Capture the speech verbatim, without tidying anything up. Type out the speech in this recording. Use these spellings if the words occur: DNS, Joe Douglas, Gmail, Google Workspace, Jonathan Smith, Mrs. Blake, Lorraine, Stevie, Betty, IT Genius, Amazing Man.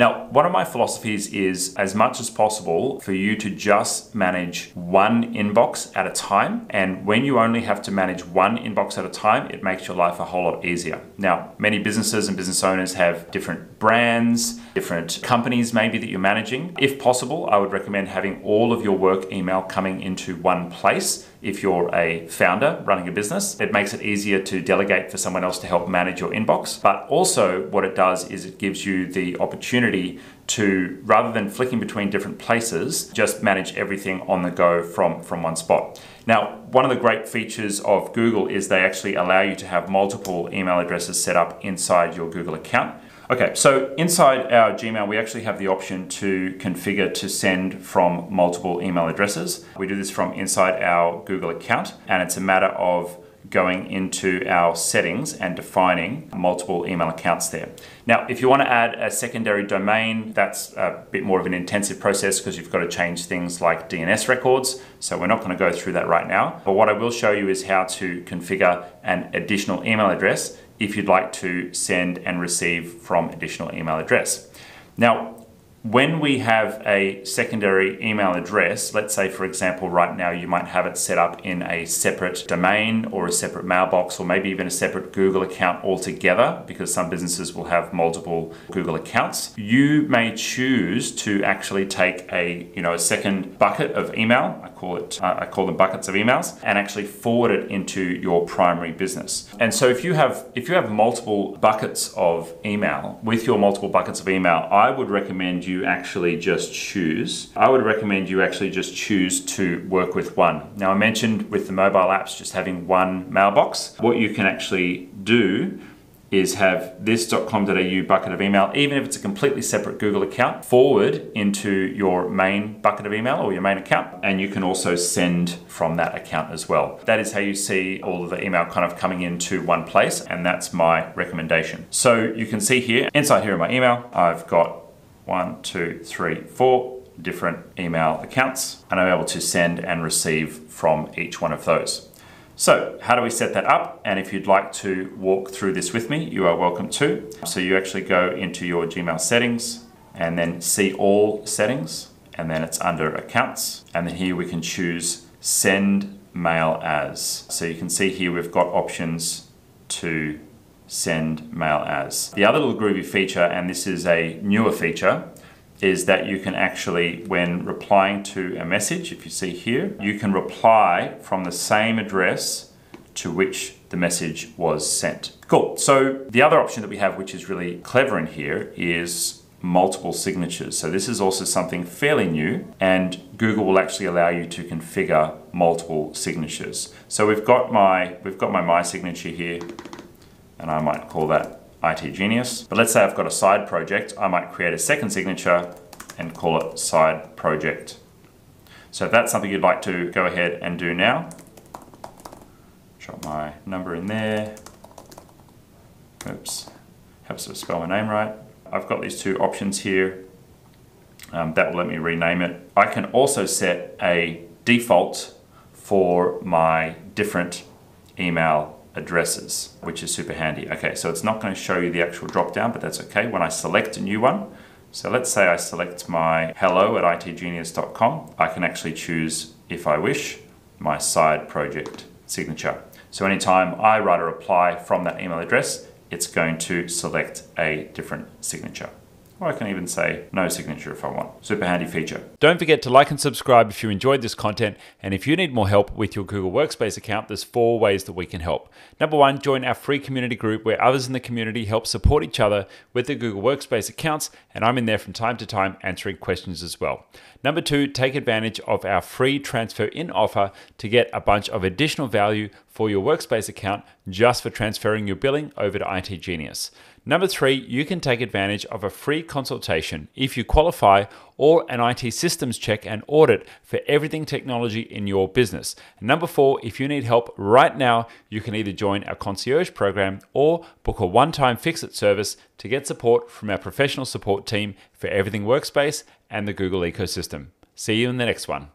Now, one of my philosophies is as much as possible for you to just manage one inbox at a time. And when you only have to manage one inbox at a time, it makes your life a whole lot easier. Now, many businesses and business owners have different brands, different companies maybe that you're managing. If possible, I would recommend having all of your work email coming into one place. If you're a founder running a business, it makes it easier to delegate for someone else to help manage your inbox. But also what it does is it gives you the opportunity to, rather than flicking between different places, just manage everything on the go from, from one spot. Now, one of the great features of Google is they actually allow you to have multiple email addresses set up inside your Google account. Okay, so inside our Gmail, we actually have the option to configure to send from multiple email addresses. We do this from inside our Google account, and it's a matter of going into our settings and defining multiple email accounts there. Now, if you want to add a secondary domain, that's a bit more of an intensive process because you've got to change things like D N S records. So we're not going to go through that right now. But what I will show you is how to configure an additional email address if you'd like to send and receive from additional email address. Now, when we have a secondary email address, let's say for example, right now you might have it set up in a separate domain or a separate mailbox, or maybe even a separate Google account altogether, because some businesses will have multiple Google accounts. You may choose to actually take a, you know, a second bucket of email. I call it, uh, I call them buckets of emails, and actually forward it into your primary business. And so if you have, if you have multiple buckets of email, with your multiple buckets of email, I would recommend you you actually just choose. I would recommend you actually just choose to work with one. Now, I mentioned with the mobile apps, just having one mailbox. What you can actually do is have this dot com dot A U bucket of email, even if it's a completely separate Google account, forward into your main bucket of email or your main account, and you can also send from that account as well. That is how you see all of the email kind of coming into one place, and that's my recommendation. So you can see here, inside here in my email, I've got one, two, three, four different email accounts, and I'm able to send and receive from each one of those. So how do we set that up? And if you'd like to walk through this with me, you are welcome to. So you actually go into your Gmail settings and then see all settings, and then it's under accounts. And then here we can choose send mail as. So you can see here we've got options to send mail as. The other little groovy feature, and this is a newer feature, is that you can actually, when replying to a message, if you see here, you can reply from the same address to which the message was sent. Cool. So the other option that we have, which is really clever in here, is multiple signatures. So this is also something fairly new, and Google will actually allow you to configure multiple signatures. So we've got my, we've got my, my signature here, and I might call that I T Genius. But let's say I've got a side project, I might create a second signature and call it side project. So if that's something you'd like to go ahead and do now, drop my number in there. Oops, helps to spell my name right. I've got these two options here. Um, that will let me rename it. I can also set a default for my different email addresses, which is super handy. Okay, so it's not going to show you the actual drop down, but that's okay when I select a new one. So let's say I select my hello at I T genius dot com. I can actually choose, if I wish, my side project signature. So anytime I write a reply from that email address, it's going to select a different signature. Or I can even say no signature if I want. Super handy feature. Don't forget to like and subscribe if you enjoyed this content. And if you need more help with your Google Workspace account, there's four ways that we can help. Number one, join our free community group where others in the community help support each other with their Google Workspace accounts. And I'm in there from time to time answering questions as well. Number two, take advantage of our free transfer in offer to get a bunch of additional value for your Workspace account just for transferring your billing over to I T Genius. Number three, you can take advantage of a free consultation if you qualify, or an I T systems check and audit for everything technology in your business. And number four, if you need help right now, you can either join our concierge program or book a one-time fix-it service to get support from our professional support team for everything Workspace and the Google ecosystem. See you in the next one.